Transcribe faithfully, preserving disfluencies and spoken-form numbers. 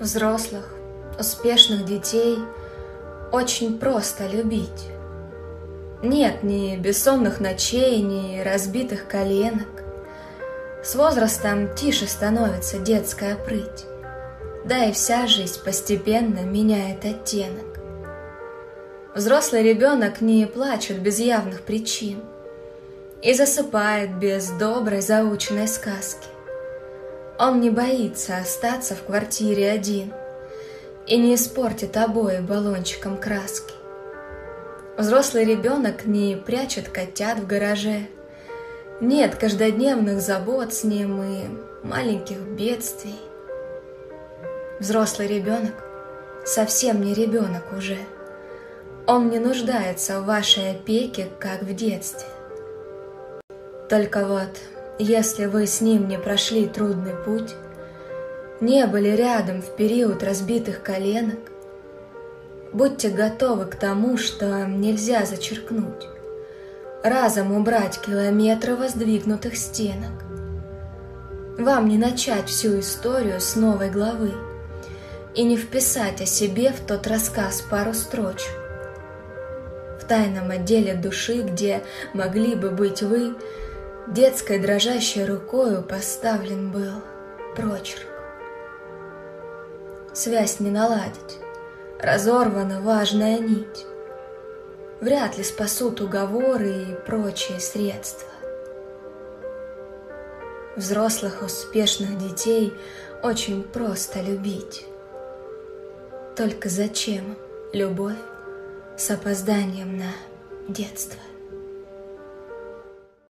взрослых, успешных детей очень просто любить. Нет ни бессонных ночей, ни разбитых коленок. С возрастом тише становится детская прыть, да и вся жизнь постепенно меняет оттенок. Взрослый ребенок не плачет без явных причин и засыпает без доброй заученной сказки. Он не боится остаться в квартире один и не испортит обои баллончиком краски. Взрослый ребенок не прячет котят в гараже. Нет каждодневных забот с ним и маленьких бедствий. Взрослый ребенок совсем не ребенок уже. Он не нуждается в вашей опеке, как в детстве. Только вот, если вы с ним не прошли трудный путь, не были рядом в период разбитых коленок, будьте готовы к тому, что нельзя зачеркнуть, разом убрать километры воздвигнутых стенок. Вам не начать всю историю с новой главы и не вписать о себе в тот рассказ пару строчек. В тайном отделе души, где могли бы быть вы, детской дрожащей рукою поставлен был прочерк. Связь не наладить, разорвана важная нить. Вряд ли спасут уговоры и прочие средства. Взрослых успешных детей очень просто любить. Только зачем любовь с опозданием на детство?